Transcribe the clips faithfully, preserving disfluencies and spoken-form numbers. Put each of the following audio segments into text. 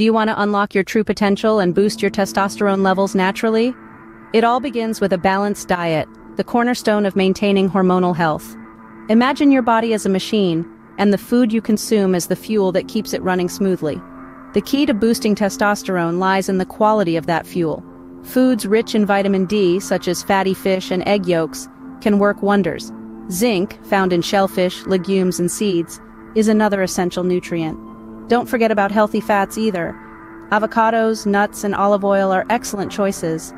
Do you want to unlock your true potential and boost your testosterone levels naturally? It all begins with a balanced diet, the cornerstone of maintaining hormonal health. Imagine your body as a machine, and the food you consume is the fuel that keeps it running smoothly. The key to boosting testosterone lies in the quality of that fuel. Foods rich in vitamin D, such as fatty fish and egg yolks, can work wonders. Zinc, found in shellfish, legumes, and seeds, is another essential nutrient. Don't forget about healthy fats either. Avocados, nuts, and olive oil are excellent choices.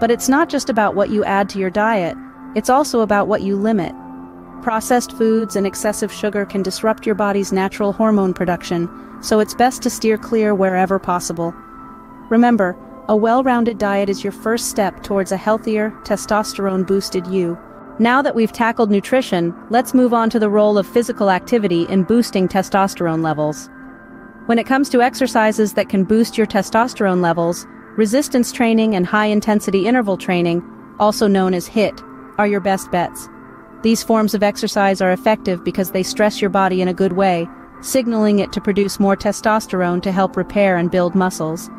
But it's not just about what you add to your diet, it's also about what you limit. Processed foods and excessive sugar can disrupt your body's natural hormone production, so it's best to steer clear wherever possible. Remember, a well-rounded diet is your first step towards a healthier, testosterone-boosted you. Now that we've tackled nutrition, let's move on to the role of physical activity in boosting testosterone levels. When it comes to exercises that can boost your testosterone levels, resistance training and high-intensity interval training, also known as HIIT, are your best bets. These forms of exercise are effective because they stress your body in a good way, signaling it to produce more testosterone to help repair and build muscles.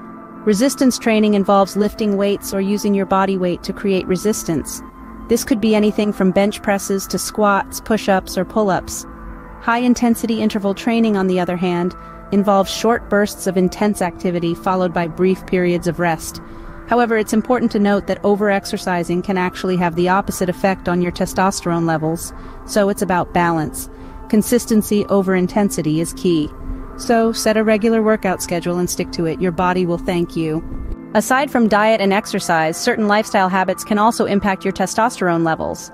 Resistance training involves lifting weights or using your body weight to create resistance. This could be anything from bench presses to squats, push-ups, or pull-ups. High-intensity interval training, on the other hand, involves short bursts of intense activity followed by brief periods of rest. However, it's important to note that over-exercising can actually have the opposite effect on your testosterone levels, so it's about balance. Consistency over intensity is key. So, set a regular workout schedule and stick to it. Your body will thank you. Aside from diet and exercise, certain lifestyle habits can also impact your testosterone levels.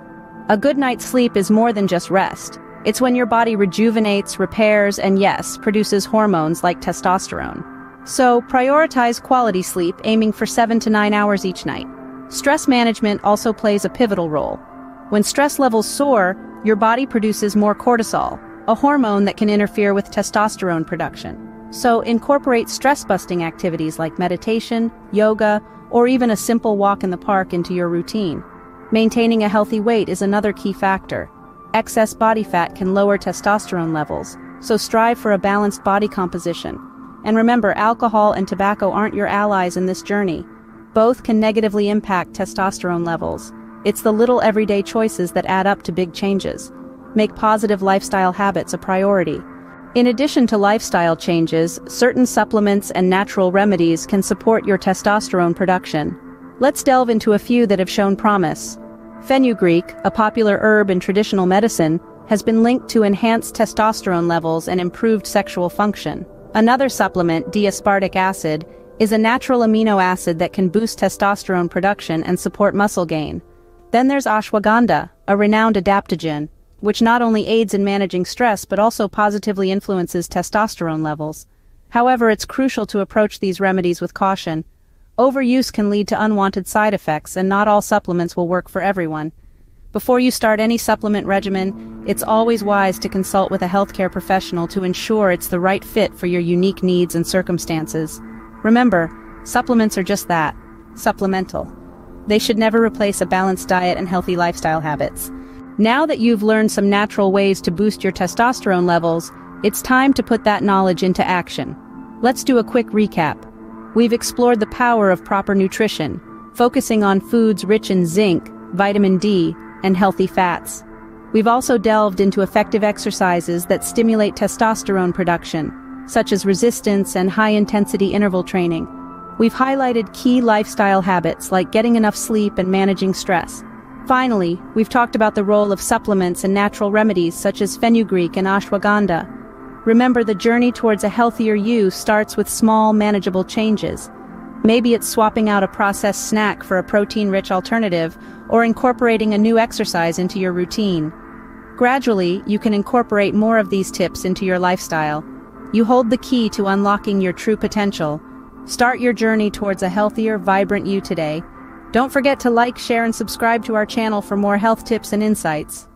A good night's sleep is more than just rest. It's when your body rejuvenates, repairs, and yes, produces hormones like testosterone. So, prioritize quality sleep, aiming for seven to nine hours each night. Stress management also plays a pivotal role. When stress levels soar, your body produces more cortisol, a hormone that can interfere with testosterone production. So, incorporate stress-busting activities like meditation, yoga, or even a simple walk in the park into your routine. Maintaining a healthy weight is another key factor. Excess body fat can lower testosterone levels, so strive for a balanced body composition. And remember, alcohol and tobacco aren't your allies in this journey. Both can negatively impact testosterone levels. It's the little everyday choices that add up to big changes. Make positive lifestyle habits a priority. In addition to lifestyle changes, certain supplements and natural remedies can support your testosterone production. Let's delve into a few that have shown promise. Fenugreek, a popular herb in traditional medicine, has been linked to enhanced testosterone levels and improved sexual function. Another supplement, diaspartic acid, is a natural amino acid that can boost testosterone production and support muscle gain. Then there's ashwagandha, a renowned adaptogen, which not only aids in managing stress but also positively influences testosterone levels. However, it's crucial to approach these remedies with caution. Overuse can lead to unwanted side effects, and not all supplements will work for everyone. Before you start any supplement regimen, it's always wise to consult with a healthcare professional to ensure it's the right fit for your unique needs and circumstances. Remember, supplements are just that, supplemental. They should never replace a balanced diet and healthy lifestyle habits. Now that you've learned some natural ways to boost your testosterone levels, it's time to put that knowledge into action. Let's do a quick recap. We've explored the power of proper nutrition, focusing on foods rich in zinc, vitamin D, and healthy fats. We've also delved into effective exercises that stimulate testosterone production, such as resistance and high-intensity interval training. We've highlighted key lifestyle habits like getting enough sleep and managing stress. Finally, we've talked about the role of supplements and natural remedies such as fenugreek and ashwagandha. Remember, the journey towards a healthier you starts with small, manageable changes. Maybe it's swapping out a processed snack for a protein-rich alternative, or incorporating a new exercise into your routine. Gradually, you can incorporate more of these tips into your lifestyle. You hold the key to unlocking your true potential. Start your journey towards a healthier, vibrant you today. Don't forget to like, share, and subscribe to our channel for more health tips and insights.